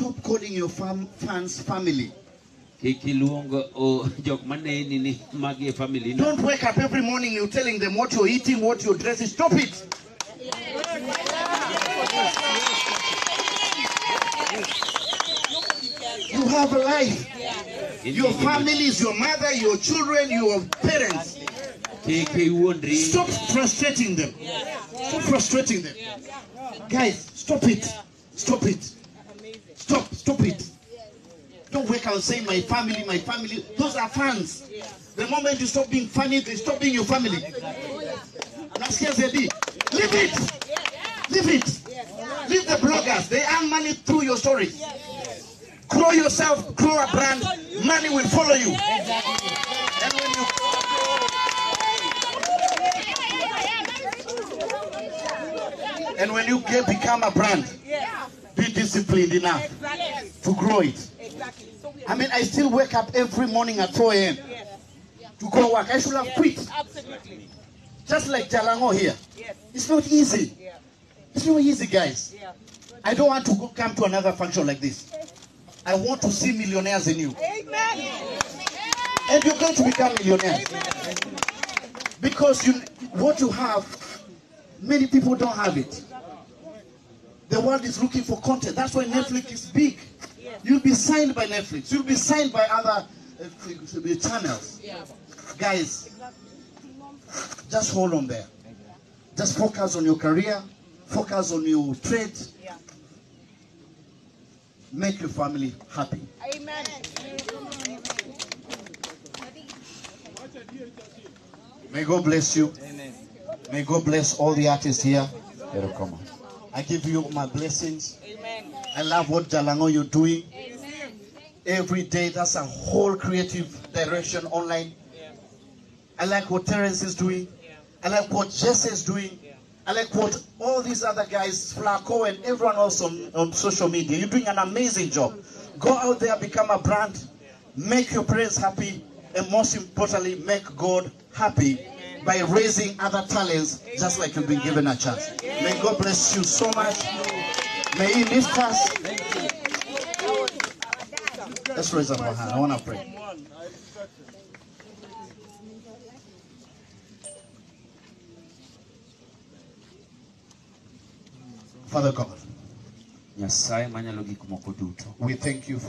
Stop calling your fans family. Don't wake up every morning you're telling them what you're eating, what you're dressing. Stop it. You have a life. Your family is your mother, your children, your parents. Stop frustrating them. Stop frustrating them. Guys, stop it. Stop it. Stop. Stop it. Don't wake up and say, my family, my family. Those are fans. The moment you stop being funny, they stop being your family. Leave it. Leave it. Leave the bloggers. They earn money through your stories. Grow yourself, grow a brand, money will follow you. And when you become a brand, be disciplined enough to grow it. I mean, I still wake up every morning at 4 a.m. to go work. I should have quit. Absolutely. Just like Jalango here. It's not easy. It's not easy, guys. I don't want to go come to another function like this. I want to see millionaires in you. Amen. And you're going to become millionaires. Amen. Because you, what you have, many people don't have it. The world is looking for content. That's why Netflix is big. You'll be signed by Netflix. You'll be signed by other channels. Guys, just hold on there. Just focus on your career. Focus on your trade. Make your family happy. Amen. May God bless you. Amen. May God bless all the artists here. I give you my blessings. Amen. I love what Jalango you're doing. Amen. Every day, that's a whole creative direction online. Yeah. I like what Terrence is doing. Yeah. I like what Jesse is doing. Yeah. I like what all these other guys, Flaco and everyone else on social media. You're doing an amazing job. Go out there, become a brand. Make your parents happy. And most importantly, make God happy. Amen. By raising other talents, just like you've been given a chance. May God bless you so much. May He lift us. Let's raise up our hand. I want to pray. Father God, we thank you for